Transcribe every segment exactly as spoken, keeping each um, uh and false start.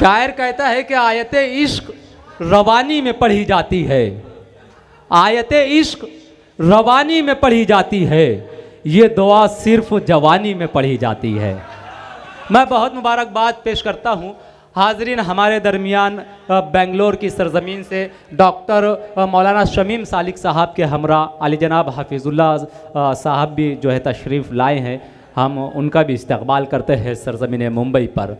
शायर कहता है कि आयत इश्क रवानी में पढ़ी जाती है, आयत इश्क रवानी में पढ़ी जाती है, ये दुआ सिर्फ जवानी में पढ़ी जाती है। मैं बहुत मुबारकबाद पेश करता हूँ। हाजरीन, हमारे दरमियान बेंगलोर की सरजमीन से डॉक्टर मौलाना शमीम सालिक साहब के हमरा अली जनाब हाफिजुल्लाह साहब भी जो है तशरीफ़ लाए हैं। हम उनका भी इस्तकबाल करते हैं सरजमीन मुंबई पर।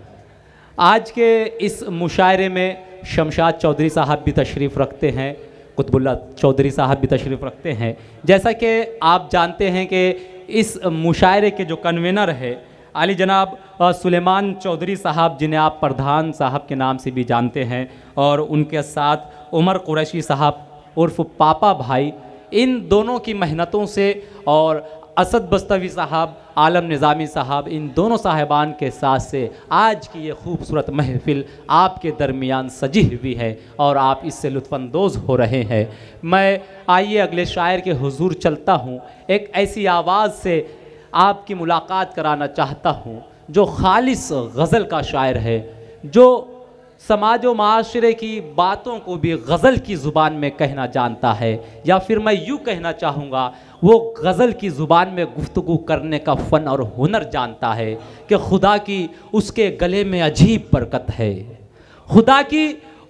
आज के इस मुशायरे में शमशाद चौधरी साहब भी तशरीफ़ रखते हैं, कुतुबुल्ला चौधरी साहब भी तशरीफ़ रखते हैं। जैसा कि आप जानते हैं कि इस मुशायरे के जो कन्वेनर है आली जनाब सुलेमान चौधरी साहब, जिन्हें आप प्रधान साहब के नाम से भी जानते हैं, और उनके साथ उमर कुरैशी साहब उर्फ पापा भाई, इन दोनों की मेहनतों से और असद बस्तवी साहब, आलम निज़ामी साहब, इन दोनों साहिबान के साथ से आज की ये खूबसूरत महफिल आपके दरमियान सजी हुई है और आप इससे लुत्फ़अंदोज़ हो रहे हैं। मैं आइए अगले शायर के हुजूर चलता हूँ। एक ऐसी आवाज़ से आपकी मुलाकात कराना चाहता हूँ जो खालिस गज़ल का शायर है, जो समाज व माशरे की बातों को भी गज़ल की ज़ुबान में कहना जानता है, या फिर मैं यूँ कहना चाहूँगा वो गज़ल की ज़ुबान में गुफ्तगू करने का फ़न और हुनर जानता है कि खुदा की उसके गले में अजीब बरकत है, खुदा की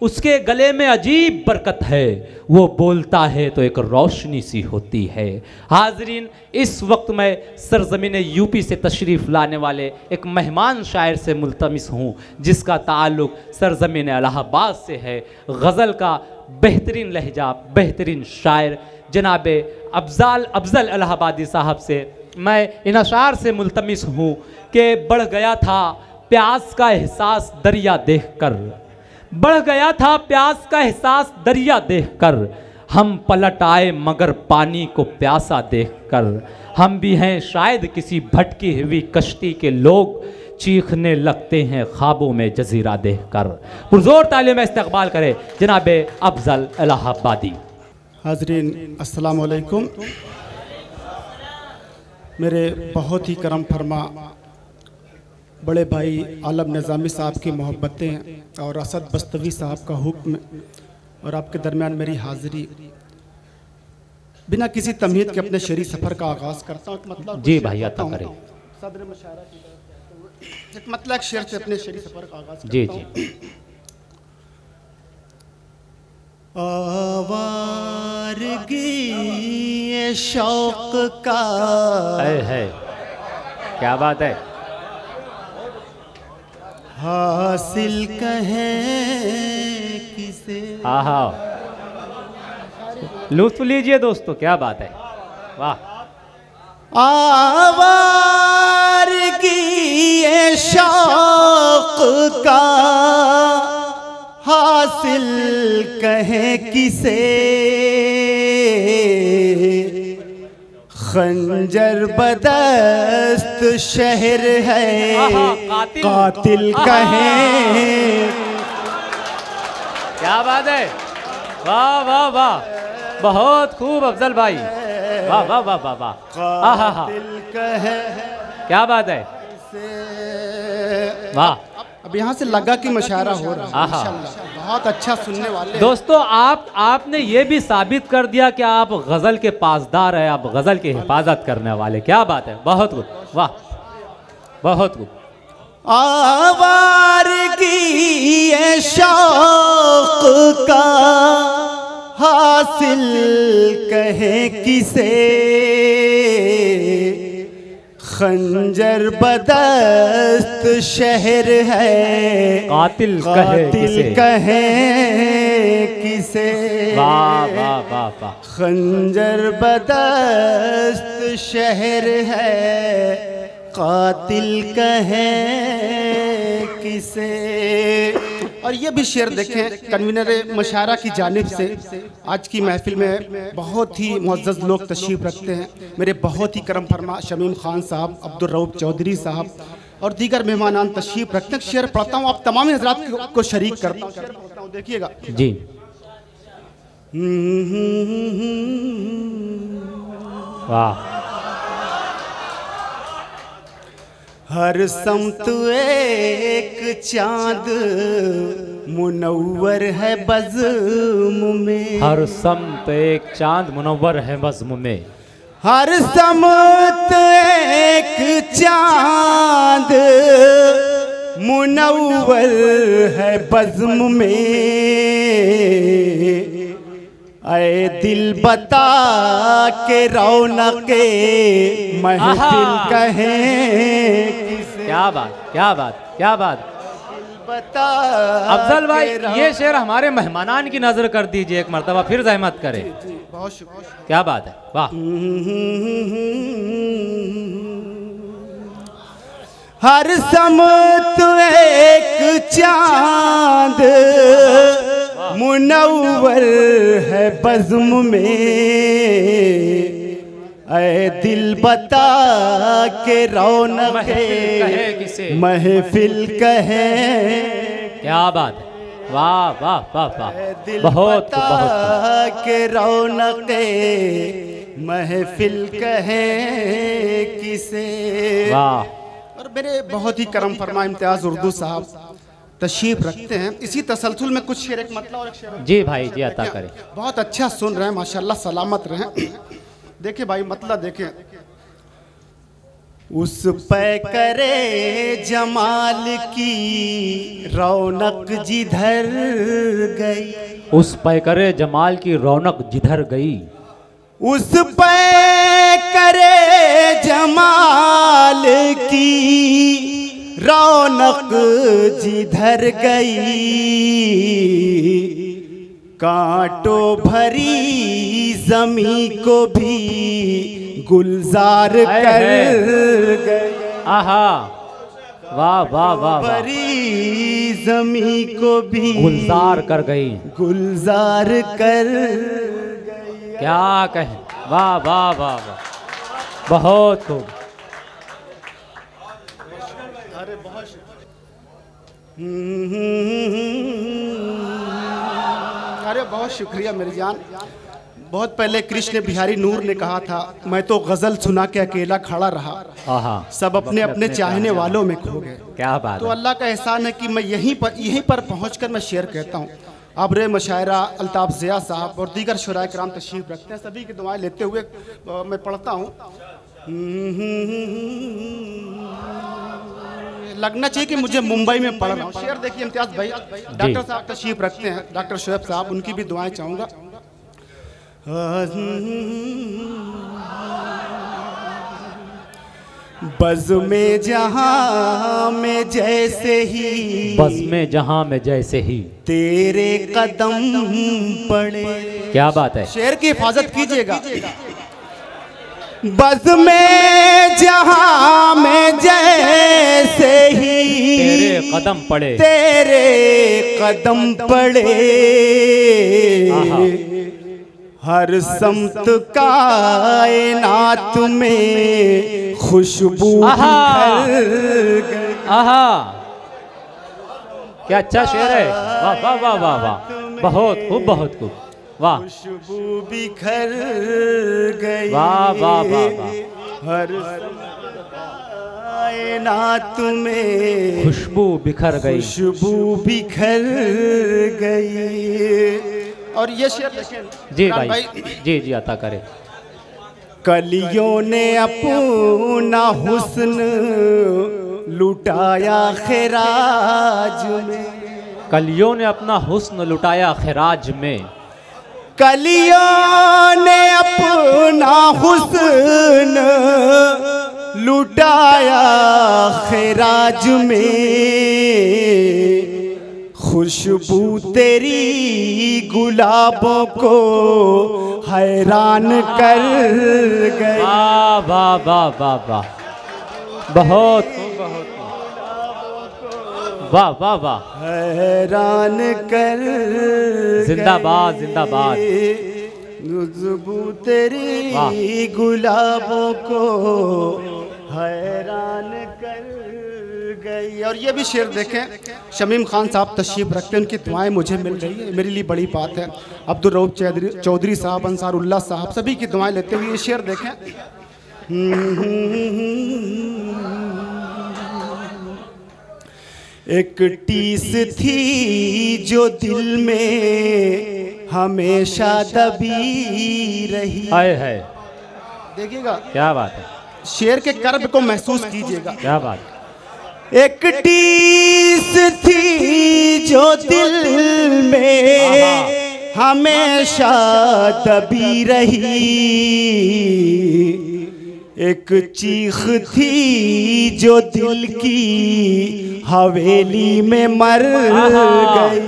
उसके गले में अजीब बरकत है, वो बोलता है तो एक रोशनी सी होती है। हाजरीन, इस वक्त मैं सरजमीन यूपी से तशरीफ़ लाने वाले एक मेहमान शायर से मुल्तमिस हूँ जिसका ताल्लुक़ सरजमीन इलाहाबाद से है। गज़ल का बेहतरीन लहजा, बेहतरीन शायर जनाब अफज़ाल अफज़ल अलाहाबादी साहब से मैं इन अशार से मुल्तमिस हूँ कि बढ़ गया था प्यास का एहसास दरिया देख कर, बढ़ गया था प्यास का एहसास दरिया देखकर, हम पलट आए मगर पानी को प्यासा देखकर, हम भी हैं शायद किसी भटकी हुई कश्ती के लोग, चीखने लगते हैं ख्वाबों में जजीरा देखकर। पुरजोर तालियों में इस्तकबाल करें जनाब अफजल इलाहाबादी। हाजरीन, अस्सलाम वालेकुम। मेरे बहुत ही करम फरमा बड़े भाई आलम निज़ामी साहब की मोहब्बतें और असद बस्तवी साहब का हुक्म और आपके दरमियान मेरी हाज़िरी, बिना किसी तमहीद के अपने शहरी सफ़र का आगाज़ करता हूँ। मतलब जी भाई, आता करें सदर मुशायरा की मतलब शेर से अपने शहरी सफ़र का आगाज़ जी जी। आवारगी शौक का है, क्या बात है, हासिल कहें किसे। हाँ हाँ, लुत्फ लीजिए दोस्तों, क्या बात है, वाह। आवारगी ये शौक का हासिल कहें किसे, खंजर बदस्त शहर है कातिल कहे। क्या बात है, वाह वाह वाह, बहुत खूब अफजल भाई, वाह वाह वाह वाह वाह, क्या बात है, वाह। अब यहाँ से लगा कि मुशायरा हो रहा है, बहुत अच्छा सुनने वाले दोस्तों। आप आपने ये भी साबित कर दिया कि आप गज़ल के पासदार हैं, आप गज़ल की हिफाजत करने वाले, क्या बात है, बहुत गुड, वाह, बहुत गुड। आवारगी ये शौक का हासिल कहे किसे, खंजर बदस्त शहर है कातिल कहे किसे, कहे किसे, वाह वाह वाह, खंजर बदस्त शहर है कातिल कहे किसे। और ये भी शेर देखें कन्वीनर मुशायरा की जानिब से। आज की महफिल में बहुत ही मुअज़्ज़ज़ लोग तशरीफ़ रखते हैं, मेरे बहुत ही करम फरमा शमीम खान साहब, अब्दुल रऊफ चौधरी साहब और दीगर मेहमानान तशरीफ़ रखते हैं। शेर पढ़ता हूँ, आप तमाम हज़रात को शरीक करता हूँ, देखिएगा जी। वाह। हर समत एक चाँद मुनव्वर है बज़्म में, हर समत एक चाँद मुनव्वर है बज़्म में, हर समत एक चाँद मुनव्वर है बज़्म में। अए दिल बता के रौनक़े महफिल कहें, क्या बात क्या बात क्या बात। अफजल भाई ये शेर हमारे मेहमानान की नजर कर दीजिए एक मरतबा, फिर जहमत करें। बहुत शुक्रिया, क्या बात है, वाह। हर समत एक चाँद मुनव्वर है बज़्म में, ऐ दिल बता के रौनक है महफिल कहे, क्या बात है, वाह वाह वाह वाह। दिल बता के रौनक महफिल कहे किसे, वाह। और मेरे बहुत ही करम फरमा इम्तियाज़ उर्दू साहब तशरीफ रखते हैं, इसी तसलसल में कुछ शेर, एक मतलब और एक शेर। जी भाई जी अता करें। बहुत अच्छा सुन रहे हैं माशाल्लाह, सलामत रहें। देखे भाई मतलब देखे, उस पे करे जमाल की रौनक जिधर गई, उस पे करे जमाल की रौनक जिधर गई, उस पे करे जमाल की रौनक जिधर गई, कांटों भरी जमी को भी गुलजार कर गई। आहा वाह वाह वाह। भरी जमी को भी गुलजार कर गई, गुलजार कर गई, क्या कहें, वाह वाह वाह, बहुत खूब। अरे बहुत अरे बहुत शुक्रिया मेरी जान। बहुत पहले कृष्ण बिहारी नूर ने कहा था, मैं तो गजल सुना के अकेला खड़ा रहा, सब अपने अपने चाहने वालों में खो गए। क्या बात। तो अल्लाह का एहसान है कि मैं यहीं पर यहीं पर पहुंचकर मैं शेर कहता हूँ। अब रे मशायरा अल्ताफ ज़िया साहब और दीगर शुराए किराम तशरीफ रखते हैं, सभी की दुआएं लेते हुए मैं पढ़ता हूँ। लगना चाहिए कि मुझे मुंबई में पढ़ना। शेर देखिए इम्तियाज़ भाई, डॉक्टर साहब तशरीफ रखते हैं, डॉक्टर शोएब साहब, उनकी भी दुआएं चाहूँगा। बज़्म में जहाँ में जैसे ही, बज़्म में जहाँ में जैसे ही तेरे कदम पड़े, क्या बात है, शेर की हिफाजत कीजिएगा। बज़्म में जहाँ में जैसे ही तेरे कदम पड़े, तेरे कदम पड़े, हर समत कायनात में खुशबू बिखर गई। आहा क्या अच्छा शेर है, वाह वाह वाह वाह वाह, बहुत खूब बहुत खूब, वाह। खुशबू बिखर गई, वाह वाह वाह वाह। हर कायनात में खुशबू बिखर गई, खुशबू बिखर गई। और ये शेर जी भाई, भाई जी जी अता करे। कलियों ने अपना हुस्न लुटाया खिराज में, कलियों ने अपना हुस्न लुटाया खिराज में, कलियों ने अपना हुस्न लुटाया खिराज में, खुशबू तेरी गुलाबों को हैरान कर गई। वाह वाह वाह वाह वाह, बहुत बहुत, वाह वाह वाह, हैरान कर। जिंदाबाद जिंदाबाद। खुशबू तेरी गुलाबों को हैरान कर गई। और ये भी शेर देखें, शमीम खान साहब तशरीफ रखते हैं, उनकी दुआएं मुझे मिल रही है, मेरे लिए बड़ी बात है। अब्दुल रऊफ चौधरी चौधरी साहब, अंसार उल्लाह साहब, सभी की दुआएं लेते हुए ये शेर देखें। एक टीस थी जो दिल में हमेशा दबी रही। हाय हाय, देखिएगा क्या बात है, शेर के कर्ब को महसूस कीजिएगा, क्या बात। एक टीस थी जो दिल में हमेशा दबी रही, एक चीख थी जो दिल की हवेली में मर गई।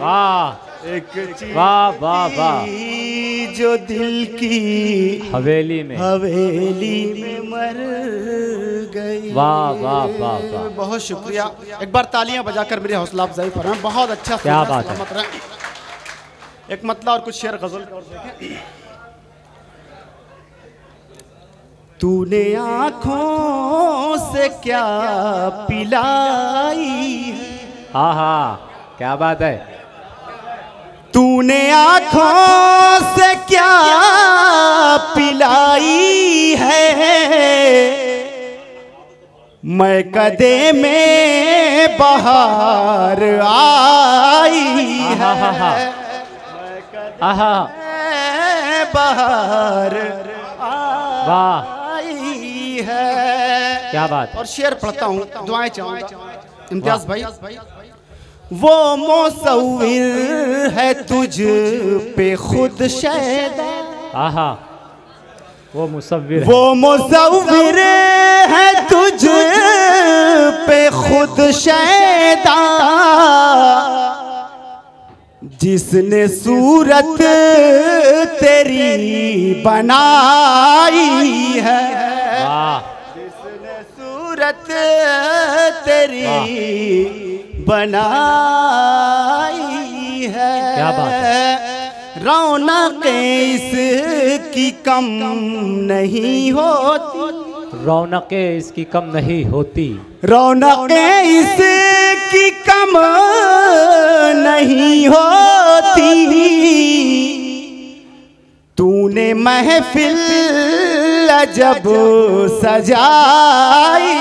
वाह, एक चीख थी जो दिल की हवेली में हवेली में मर गई। वाह वाह वाह, बहुत शुक्रिया। एक बार तालियां बजाकर मेरी हौसला अफजाई पर हैं, बहुत अच्छा, क्या बात है। एक मतला और कुछ शेर गजल का। तूने आँखों से क्या पिलाई है, हा हा क्या बात है। तूने आँखों से क्या पिलाई है, मैं कदे में बहार आई है, आहा बहार वाह है। क्या बात। और शेर पढ़ता हूँ, दुआएं चाहूँगा इम्तियाज भाई। वो मुसव्विर है तुझ पे खुद शैदा, आहा वो मुसव्विर वो मुसव्विर है तुझ पे खुद शैदा, जिसने सूरत तेरी बनाई है, जिसने सूरत तेरी बनाई है, क्या बात है। रौनक इसकी कम नहीं होती, रौनक इसकी कम नहीं होती, रौनक इसकी कम नहीं होती, तूने महफिल अजब सजाई।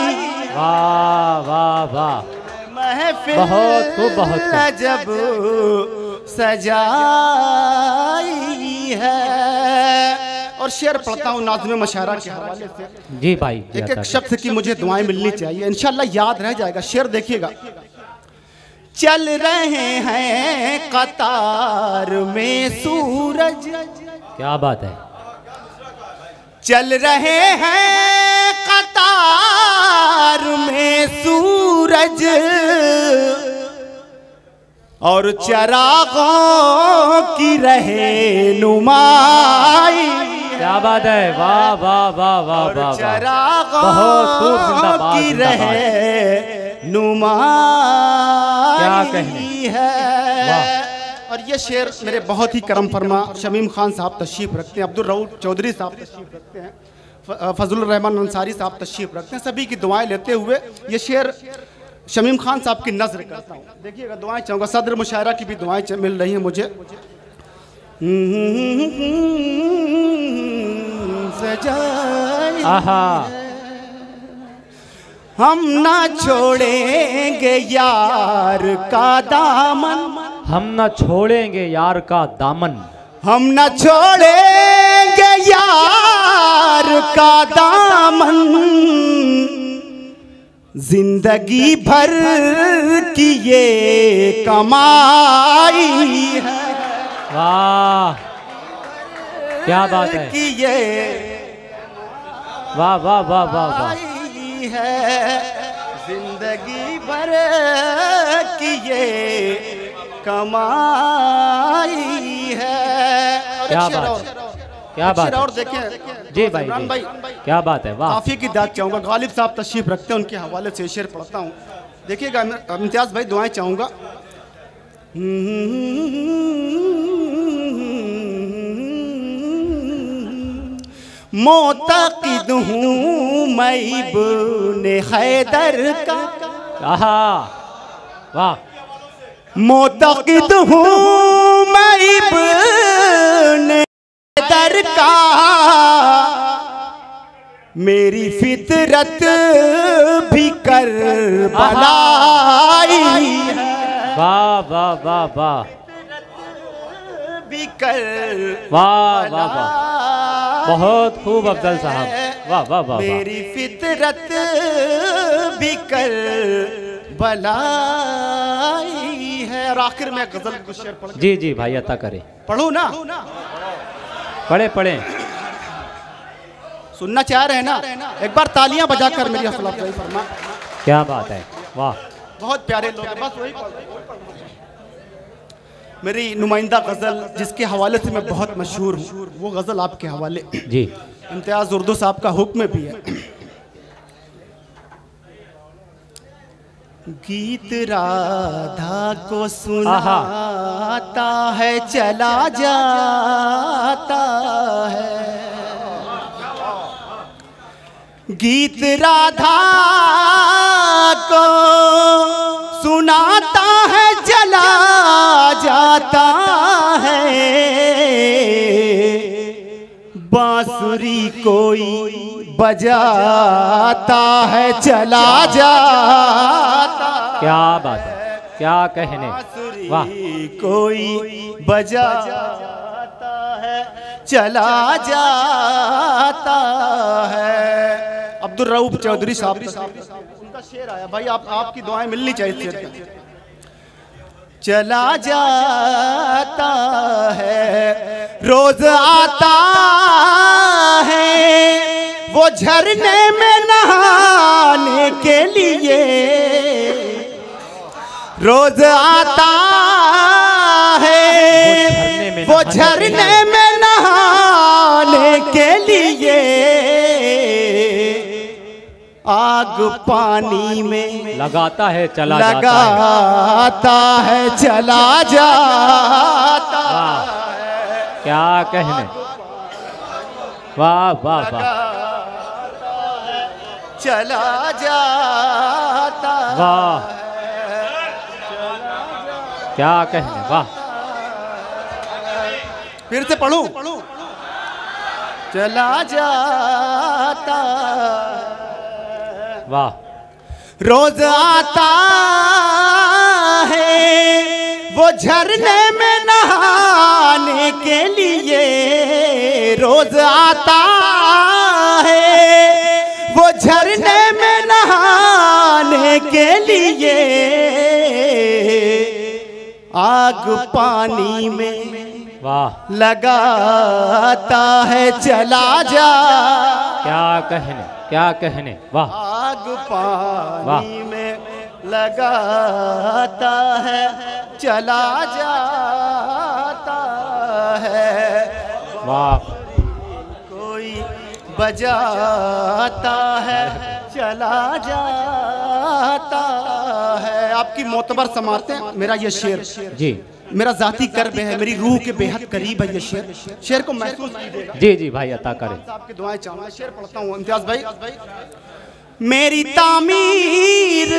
वाह वाह वाह, महफिल बहुत खूब बहुत अजब सजाई है। और शेर पढ़ता हूँ नाज़्म मशारा के हवाले से जी भाई, एक एक शब्द की मुझे दुआएं मिलनी चाहिए, इंशाल्लाह याद रह जाएगा। शेर देखिएगा। चल रहे हैं कतार में सूरज, क्या बात है। चल रहे हैं कतार में सूरज, और चरागों की रहनुमाई, क्या बात है। वाह वाह वाह वाह वाह, चरागों की रहनुमाई है। और ये शेर मेरे बहुत ही करम फरमा शमीम खान साहब तशरीफ़ रखते हैं, अब्दुल रऊफ चौधरी साहब तशरीफ़ रखते हैं, फजलुर रहमान अंसारी साहब तशरीफ़ रखते हैं। सभी की दुआएं लेते हुए ये शेर शमीम खान साहब की नज़र करता हूँ, देखिएगा, दुआएं चाहूँगा। सदर मुशायरा की भी दुआएं मिल रही हैं मुझे। आहा, हम ना छोड़ेंगे यार का दामन, हम न छोड़ेंगे यार का दामन, हम न छोड़ेंगे यार का दामन, जिंदगी भर की ये कमाई है। वाह क्या बात है, कि ये वाह वाह वाह वाह वाह है, जिंदगी भर की ये कमाई है। क्या बात, क्या बात। और देखिए जी भाई, भाई क्या बात है। वाह, काफी की दाद चाहूँगा। गालिब साहब तशरीफ रखते हैं, उनके हवाले से शेर पढ़ता हूँ, देखिएगा इम्तियाज भाई, दुआएं चाहूँगा। मोताकिद हूँ मैं इब्ने हैदर का, आहा वाह, मोतक़िद हूँ मैं इब्ने हैदर का, मेरी फितरत भी करबला आई है। वाह वाह वाह वाह वाह वाह वाह, बहुत खूब अफजल साहब, वाह वाह वाह। मेरी फितरत भी करबलाई है। और आखिर में गजल कुछ शेर पढ़ जी जी भाई अता करे, पढ़ो ना, पढ़े पढ़े, सुनना चाह रहे हैं ना। एक बार तालियां बजाकर मेरी हौसला अफजाई फरमा। क्या बात है, वाह, बहुत प्यारे लोग। बस वही मेरी नुमाइंदा गज़ल जिसके हवाले से मैं बहुत मशहूर हूँ, वो गज़ल आपके हवाले जी। इम्तियाज़ उर्दू साहब का हुक्म भी है। गीत राधा को सुनाता है चला जाता है, गीत राधा को सुनाता है चला जाता है। बांसुरी कोई बजाता है चला जाता। क्या बात है, क्या कहने, वाह। कोई बजाता है चला जाता है। अब्दुल रऊफ चौधरी साहब शेर आया भाई, आप आपकी दुआएं मिलनी चाहिए। चला जाता है रोज आता है वो झरने में नहाने के लिए, रोज आता है वो झरने में नहाने के लिए। आग पानी में लगाता है चला लगाता है चला जाता है। क्या कहने, वाह वाह वाह, चला जाता, वाह, क्या कहने, वाह। फिर से पढ़ूं, चला जाता, वाह। रोज आता है वो झरने में नहाने के लिए, रोज आता है वो झरने में नहाने के लिए। आग पानी में वाह लगाता है चला जा। क्या कहने, क्या कहने, वाह। आग पानी में लगाता है चला जाता है, वाह। कोई बजाता है चला जाता है। आपकी मोतबर समाते हैं मेरा ये शेर जी, मेरा जाती कर्ब है, मेरी रूह के बेहद करीब है ये शेर। शेर को महसूस कीजिएगा जी जी भाई अता करें। आपकी दुआएं चाहूंगा, शेर पढ़ता हूँ इम्तियाज भाई। मेरी तामीर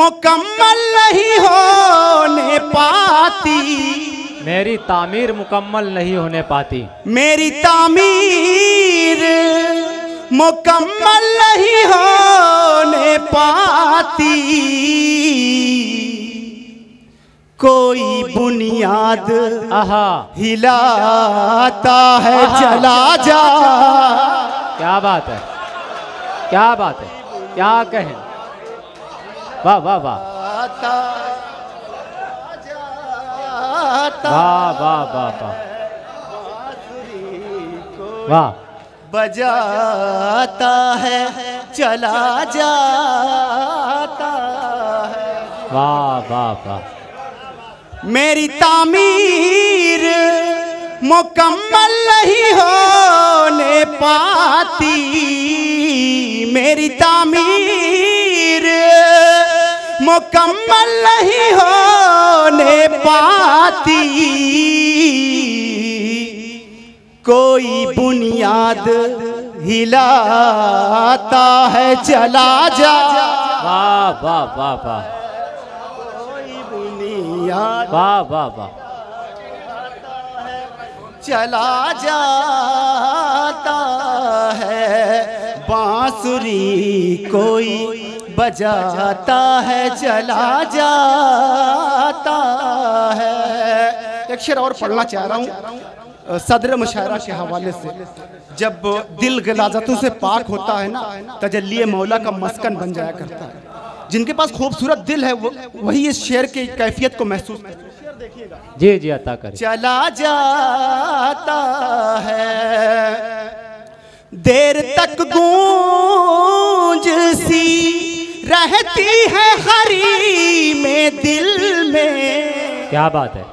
मुकम्मल नहीं होने पाती, मेरी तामीर मुकम्मल नहीं होने पाती, मेरी तामीर मुकम्मल नहीं होने पाती। कोई बुनियाद आहा हिलाता है चला जा। क्या बात है, क्या बात है, क्या कहें, वाह वाह वाह वाह वाह वाह वाह। बजाता है चला जाता है, वाह वाह वाह। मेरी तामीर मुकम्मल नहीं होने पाती, मेरी तामीर मुकम्मल नहीं होने पाती। कोई बुनियाद हिलाता है चला जा। वाह वाह वाह वाह, वाह वाह वाह, चला जाता है। बांसुरी कोई बजाता है चला जाता है। एक शेर और पढ़ना चाह रहा हूँ सदर मुशायरा के हवाले से। जब दिल गलाजतों से पाक होता है ना, तजल्ली मौला का मस्कन बन जाया करता है। जिनके पास खूबसूरत दिल है वही इस शेर की कैफियत को महसूस करते हैं। जी जी अता करें। चला जाता है देर तक गूंज सी रहती है हरी में दिल में। क्या बात है।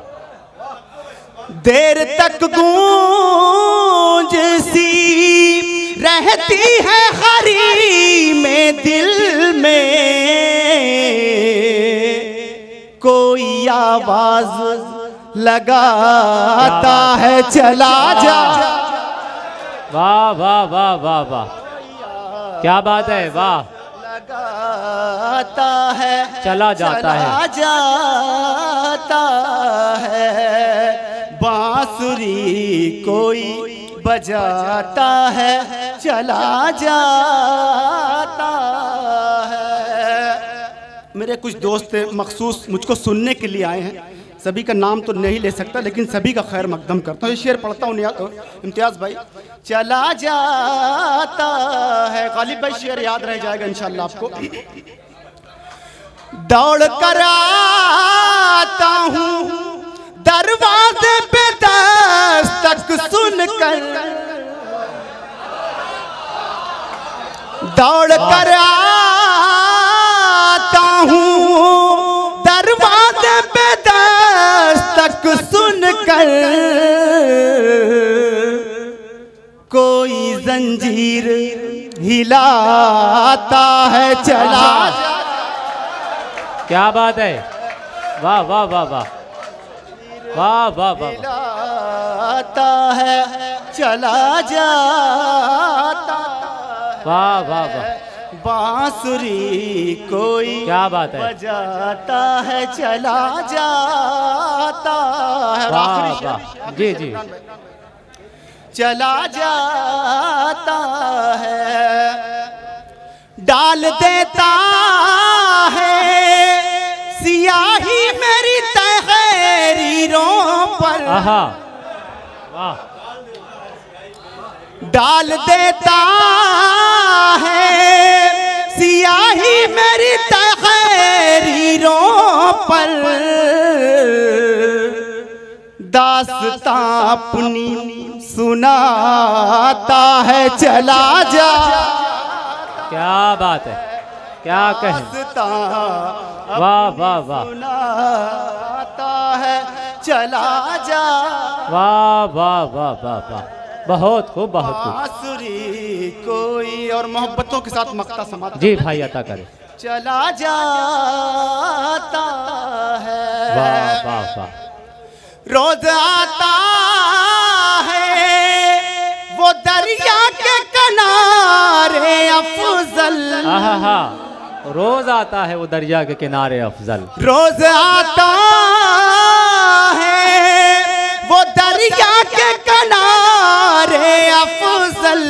देर तक गूंज सी रहती है हरी में दिल में, कोई आवाज लगाता है चला जा। वाह वाह वाह वाह वाह, क्या बात है, वाह। लगाता है चला जाता है चला जाता है, बांसुरी कोई बजाता है चला जाता है। मेरे कुछ दोस्त मखसूस मुझको सुनने के लिए आए हैं। सभी का नाम तो नहीं ले सकता लेकिन सभी का खैर मकदम करता हूँ। ये शेर पढ़ता हूँ इम्तियाज़ भाई। चला जाता है, गालिब भाई शेर याद रह जाएगा इंशाल्लाह आपको। दौड़ कर आता हूँ दरवाजे पे दस्तक सुन कर, दौड़ कर आता हूँ दरवाजे पे तक सुनकर, कोई जंजीर हिलाता है चला। क्या बात है, वाह वाह वाह वाह वाह वाह वाह। हिलाता है चला जाता, वाह वाह वाह। बांसुरी कोई क्या बात है बजाता है चला जाता है। वाह जी जी। चला जाता है डाल देता है सियाही मेरी तहरीरों पर। आहा वाह। डाल देता है सियाही मेरी तहरीरों पर, दास्तां अपनी सुनाता है चला जा। क्या बात है, क्या कहें, वाह वाह वाह। सुनाता है चला जा, वाह वाह वाह वाह वाह। बहुत खूब बहुत खूब। कोई और मोहब्बतों के साथ मक्ता समाता जी भाई अता करे। चला जाता है, वाह वाह वाह। रोज आता है वो दरिया के किनारे अफजल। हा हा, रोज आता है वो दरिया के किनारे अफजल। रोज आता है वो दरिया के किनारे अफजल,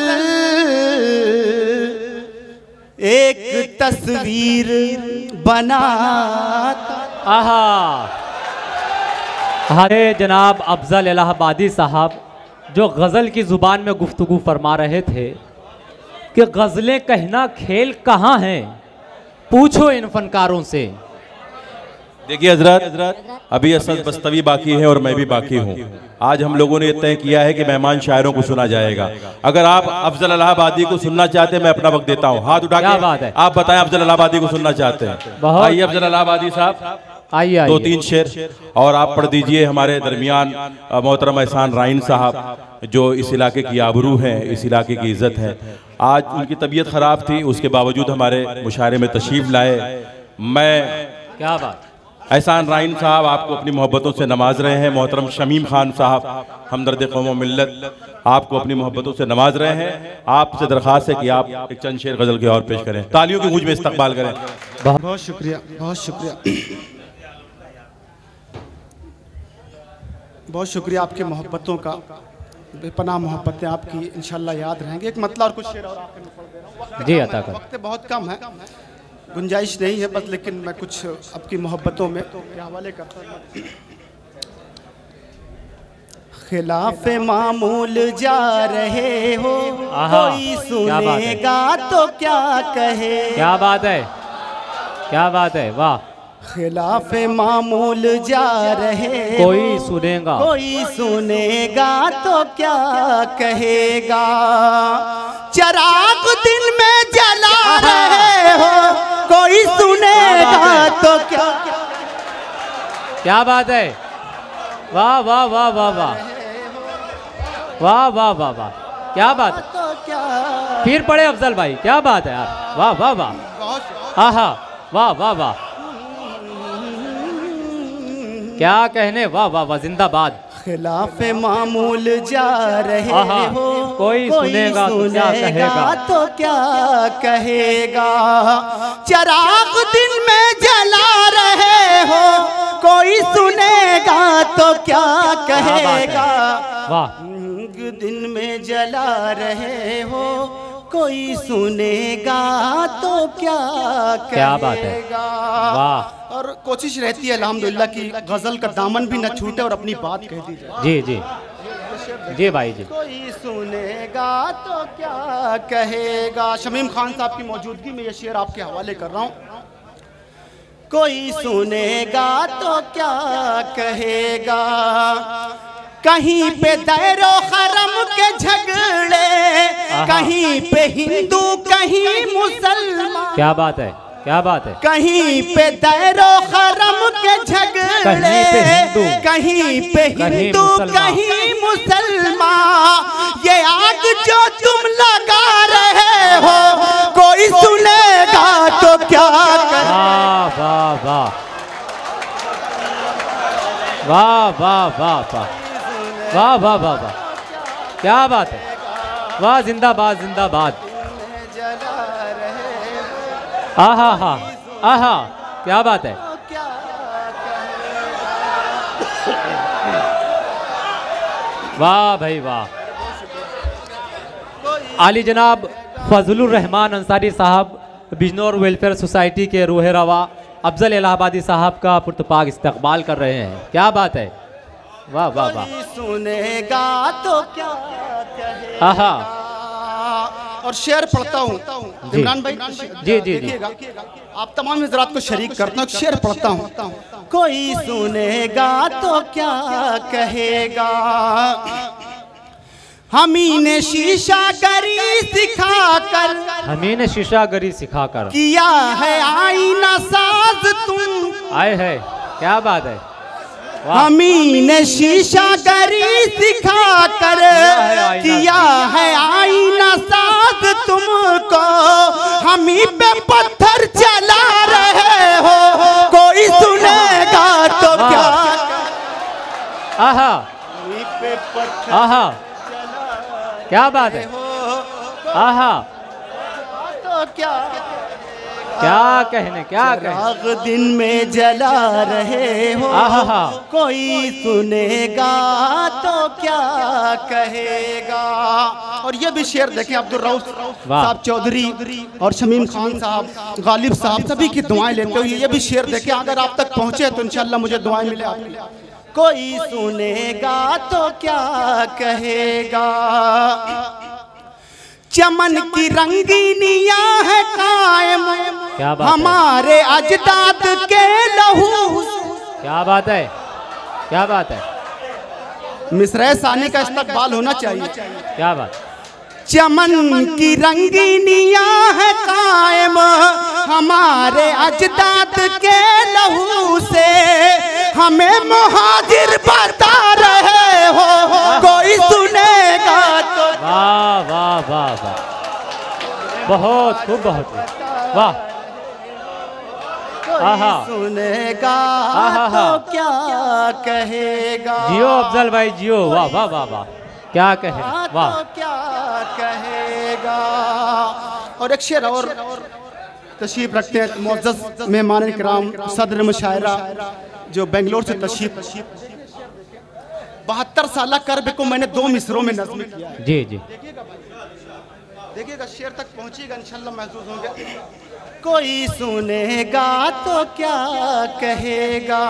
एक तस्वीर बना। आहा, हरे जनाब अफजल इलाहाबादी साहब जो गज़ल की ज़ुबान में गुफ्तगू फरमा रहे थे कि गज़लें कहना खेल कहाँ हैं, पूछो इन फनकारों से। देखिए हजरत, अभी असद बस्तवी बाकी है और मैं भी बाकी हूँ। आज हम लोगों ने यह तय किया है कि मेहमान शायरों को सुना जाएगा। अगर आप अफजल इलाहाबादी को सुनना चाहते हैं, मैं अपना वक्त देता हूँ। हाथ उठा के आप बताएं अफजल इलाहाबादी को सुनना चाहते हैं। आइए अफजल इलाहाबादी साहब, आइए दो तीन शेर और आप पढ़ दीजिए हमारे दरमियान। मोहतरम एहसान राइन साहब जो इस इलाके की आबरू हैं, इस इलाके की इज्जत है, आज उनकी तबीयत खराब थी, उसके बावजूद हमारे मुशायरे में तशरीफ लाए। मैं क्या बात। एहसान राइन साहब आपको अपनी मोहब्बतों से नवाज रहे हैं। मोहतरम शमीम खान साहब हमदर्द कौम व मिल्लत आपको अपनी मोहब्बतों से नवाज रहे हैं। आपसे दरख्वास्त है कि आप एक चंद शेर गज़ल के और पेश करें, तालियों की गूंज में इस्तकबाल करें। बहुत शुक्रिया, बहुत शुक्रिया, बहुत शुक्रिया आपकी मोहब्बतों का। बेपनाह मोहब्बतें आपकी इंशाल्लाह याद रहेंगे। एक मतलब और कुछ शेर और जी अता कर, वक्त बहुत कम है गुंजाइश नहीं है बस, लेकिन मैं कुछ आपकी मोहब्बतों में हवाले करता हूँ। खिलाफ मामूल जा रहे हो, कोई सुनेगा तो क्या कहे। क्या बात है, क्या बात है, वाह। खिलाफ मामूल जा रहे, कोई सुनेगा, कोई सुनेगा तो क्या कहेगा। चराग दिल में जला रहे हो, कोई सुनेगा तो क्या। क्या बात है, वाह वाह वाह वाह वाह वाह वाह वाह वाह, क्या बात है। तो क्या फिर पढ़े अफजल भाई, क्या बात है यार, वाह वाह वाह, हाँ हाँ, वाह वाह वाह, क्या कहने, वाह वाह वाह, जिंदाबाद। खिलाफ मामूल जा रहे हो, कोई सुनेगा तो क्या कहेगा, तो क्या कहेगा। चराग दिल में जला रहे हो, कोई सुनेगा तो क्या कहेगा। वाह, दिन में जला रहे हो, कोई सुनेगा तो क्या कहेगा। क्या बात है, वाह। और कोशिश रहती है अल्हम्दुलिल्लाह की गज़ल का दामन भी न छूटे और अपनी बात कह दी जाए। जी जी जी भाई जी। कोई सुनेगा तो क्या कहेगा। शमीम खान साहब की मौजूदगी में ये शेर आपके हवाले कर रहा हूँ। कोई सुनेगा तो क्या कहेगा। कहीं पे दैरो हरम के झगड़े, कहीं पे हिंदू कहीं मुसलमान। क्या बात है, क्या बात है। कहीं पे दैरो हरम के झगड़े, कहीं पे हिंदू कहीं मुसलमान। ये आग जो तुम लगा रहे हो, कोई सुनेगा तो क्या कहेगा। वाह वाह वाह वाह वाह वाह वाह वाह वाह, क्या बात है, वाह, जिंदाबाद जिंदाबाद, आहा हा आहा, क्या बात है। वाह भाई वाह। आली जनाब फजलुर रहमान अंसारी साहब बिजनौर वेलफेयर सोसाइटी के रूहे रवा अफजल इलाहाबादी साहब का पुरतपाक इस्तकबाल कर रहे हैं। क्या बात है, वाह वाह वाह। सुनेगा तो क्या कहेगा। आहा, और शेर पढ़ता हूँ इमरान भाई। जी जी जी, आप तमाम हजरात को शरीक करता हूँ। शेर पढ़ता हूँ। कोई सुनेगा तो क्या कहेगा। हमी ने शीशागरी सिखाकर, हमी ने शीशागरी सिखाकर किया है आईना साज तुम। आए है, क्या बात है। हमी ने शीशागरी सिखाकर किया है आईना साथ तुमको। हमी पे पत्थर चला रहे हो, कोई सुनेगा तो क्या। आहा आहा, क्या बात है। आहा, तो क्या क्या कहने, क्या कहने। दिन में जला रहे हो, कोई सुनेगा तो क्या कहेगा। और ये भी शेर देखें, अब्दुल रऊफ साहब चौधरी और शमीम खान साहब, गालिब साहब, सभी की दुआएं लेते हुए ये भी शेर देखें। अगर आप तक पहुंचे तो इंशाल्लाह मुझे दुआएं मिले आपकी। कोई सुनेगा तो क्या कहेगा। चमन की रंगीनियाँ है कायम, हमारे अजदाद के लहू। क्या बात है, क्या बात है। मिस्रे सानी का इस्तकबाल होना चाहिए। क्या बात। चमन की रंगीनियाँ है कायम, हमारे अजदाद के लहू से। हमें मुहाजिर बता रहे हो, कोई सुनेगा तो। वाह वाह वाह वाह, बहुत खूब, बहुत वाह। आहा, सुनेगा तो क्या कहेगा। जियो अफजल भाई जियो, वाह वाह वाह वाह, क्या कहे, वाह, क्या कहेगा। और एक शेर और तशरीफ रखते हैं मुअज़्ज़ज़ मेहमान इकराम सदर मुशायरा जो बेंगलोर से तशरीफ। बहत्तर साल कर्ब को मैंने दो मिसरों में नज़्म किया। जी जी, देखिएगा, देखिएगा शेर तक पहुंचिएगा इंशाल्लाह महसूस होगा। कोई सुनेगा तो क्या कहेगा।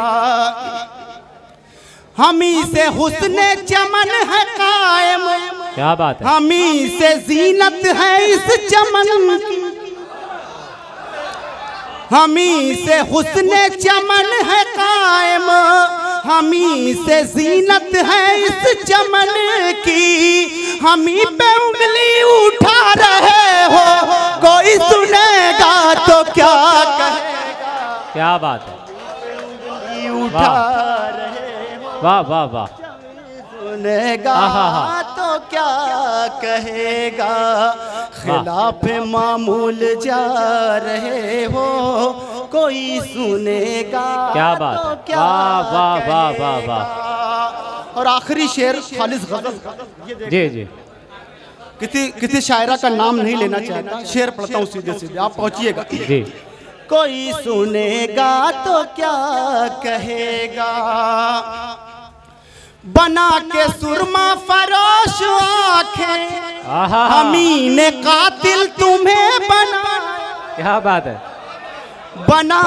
हमी से हुस्ने चमन है कायम, क्या बात है। हमी से जीनत है इस चमन की, हमी से हुस्ने चमन है कायम, हमी से जीनत है इस चमन की। हमी पे उंगली उठा रहे हो, कोई सुनेगा तो क्या कहेगा, क्या बात है। उठा रहे वाह वाह वाह, सुनेगा तो क्या कहेगा। खिलाफ मामूल जा रहे हो, कोई सुनेगा क्या बात, तो क्या वाह वाह वाह वाह वाह। और आखिरी शेर खालिद गजल जी जी, किसी किसी शायरा का नाम नहीं लेना चाहता, शेर पढ़ता हूँ सीधे सीधे, आप पहुँचिएगा जी। कोई सुनेगा तो क्या कहेगा। बना के सुरमा फरोश आंखें, हमी ने कातिल तुम्हें बना, क्या बात है। बना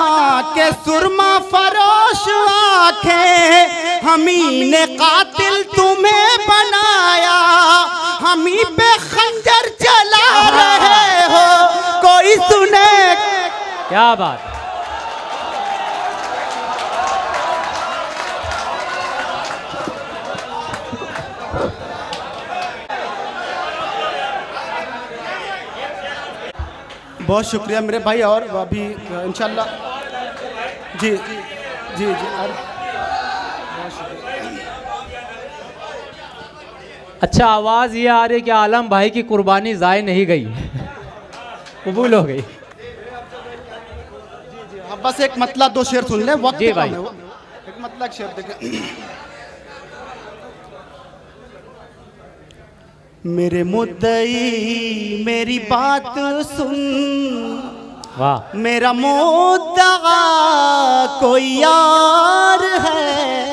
के सुरमा फरोश आंखें, हमी ने कातिल तुम्हें बनाया, हमी पे खंजर चला रहे हो, कोई सुने क्या बात। बहुत शुक्रिया मेरे भाई, और अभी इंशाल्लाह जी जी जी अच्छा आवाज़ ये आ रही कि आलम भाई की कुर्बानी ज़ाय नहीं गई, कबूल हो गई। अब बस एक मतला दो शेर सुन लें, वक्त भाई एक मतला शेर देखें। मेरे मुद्दई मेरी बात सुन, वाह। मेरा मुद्दा कोई यार है,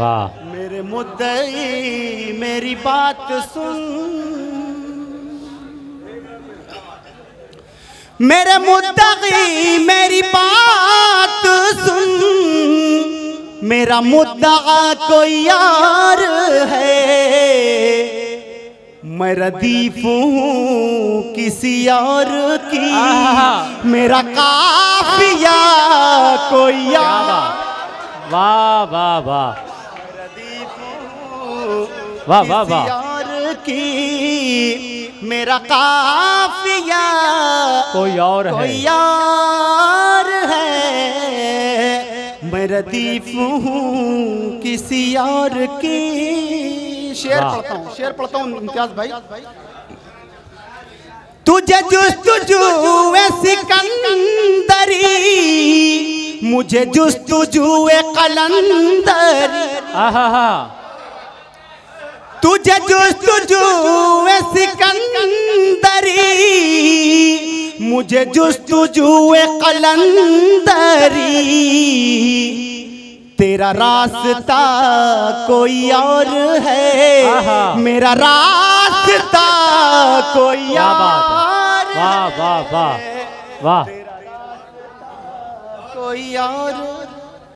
वाह। मेरे मुद्दई मेरी बात सुन, मेरे मुद्दई मेरी बात सुन, मेरा मुद्दा कोई यार है। मैं रदीफ हूँ किसी और की, मेरा काफिया कोई यार, वाह वाह वाह। वाह वाह वाह और की, मेरा काफिया कोई और है, कोई यार है। मैं रदीफ हूँ किसी और की, शेर पढ़ता हूँ, शेर पढ़ता हूँ इम्तियाज भाई। तुझे जुस्तुजू ए सिकंदरी, मुझे जुस्तुजू ए कलंदर, तुझे जुस्तुजू ए सिकंदरी, मुझे जुस्तुजू ए कलंदरी। तेरा रास्ता कोई और है, मेरा रास्ता कोई और है, वाह वाह वाह वाह, कोई और।